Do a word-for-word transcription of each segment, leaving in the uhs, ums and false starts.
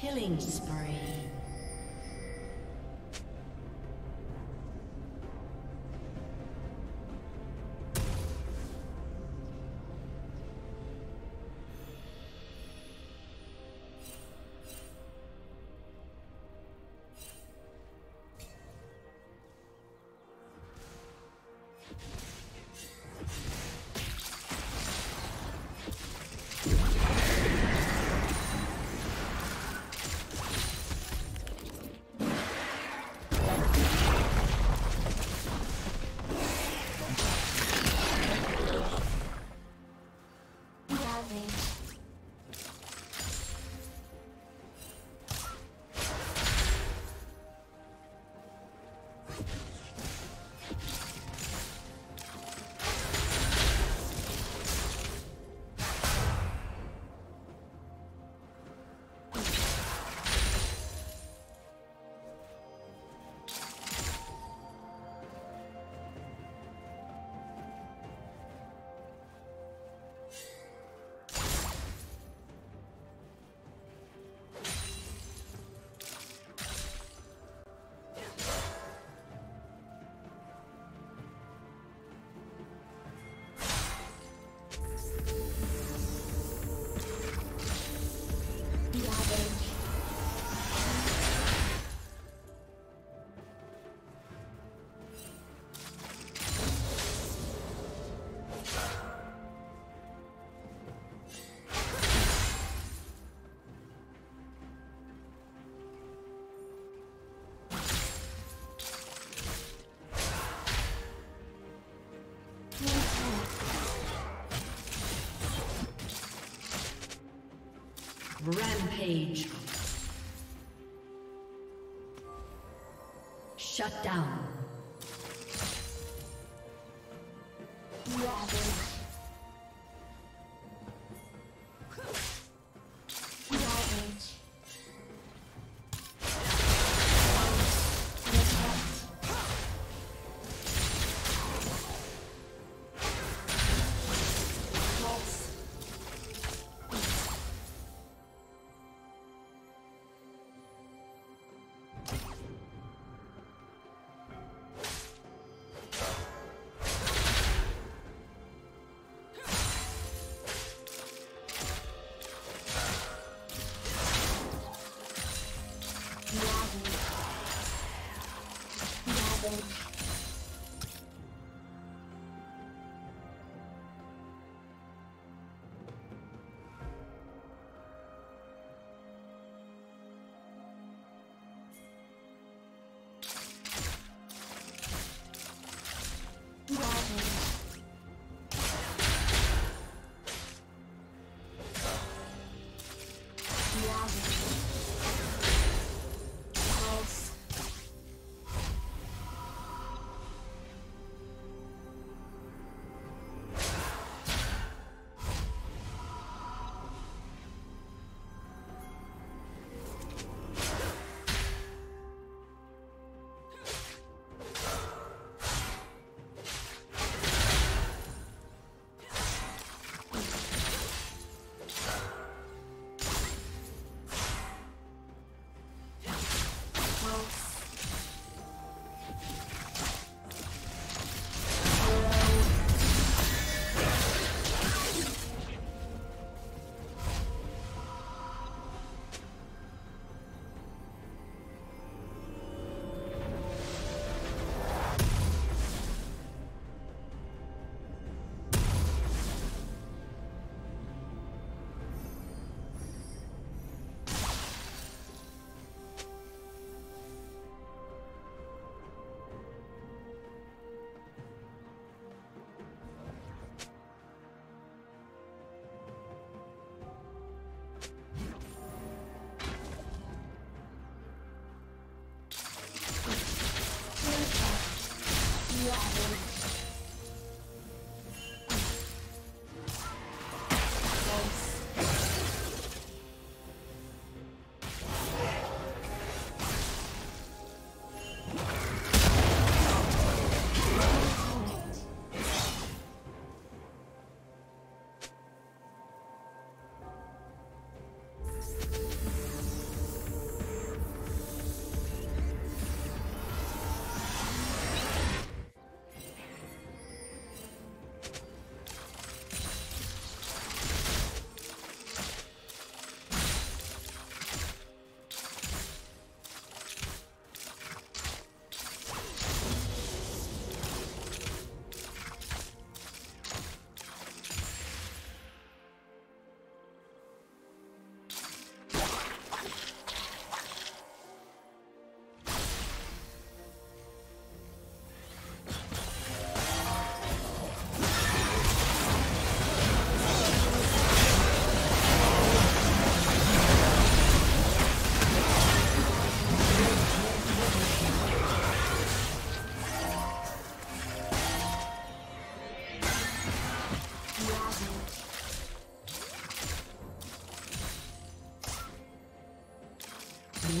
Killing spree. Rampage. Shut down. Robin. Blue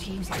Teams like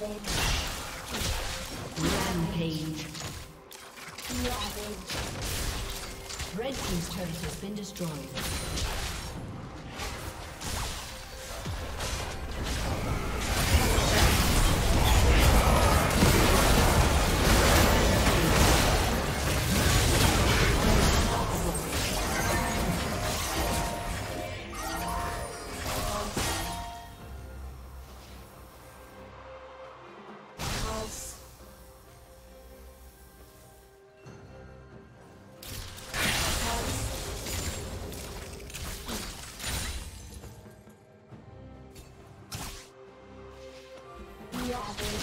Rampage. Ravage. Red Team's turret has been destroyed. Ravage.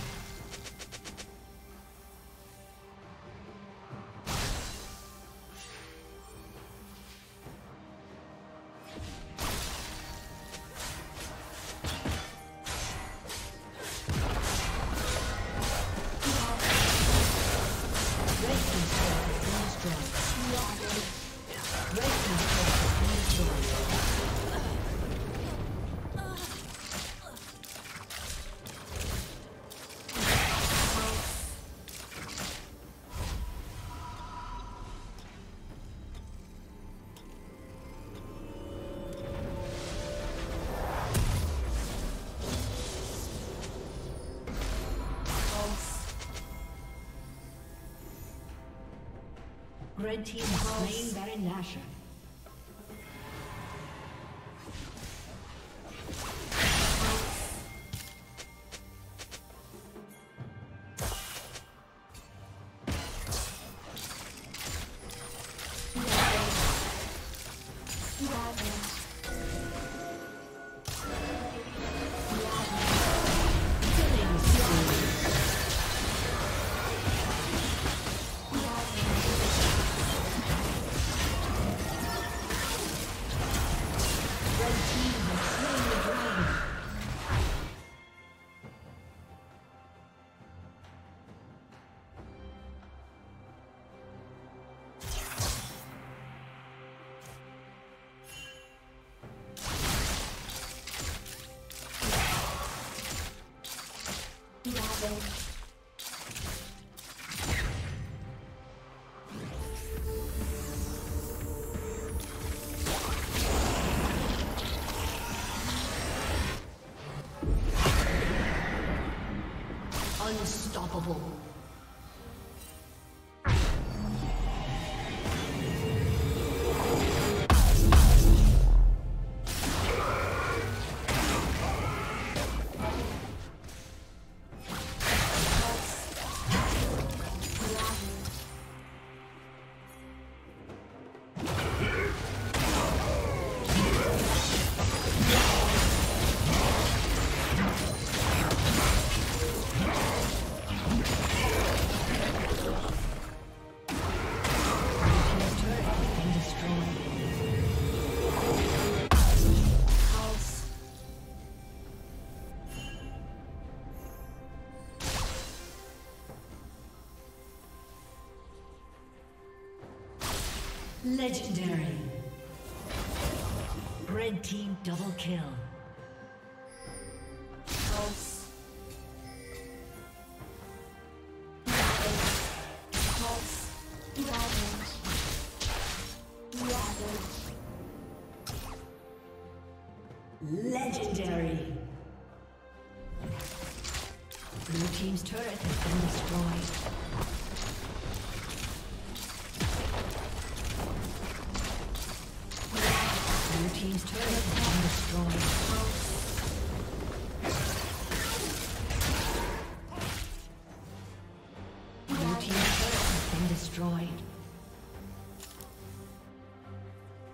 Red Team slain Baron Nashor. Unstoppable. Legendary. Red team double kill.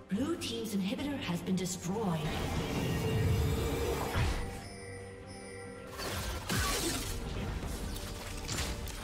Blue team's inhibitor has been destroyed. Blue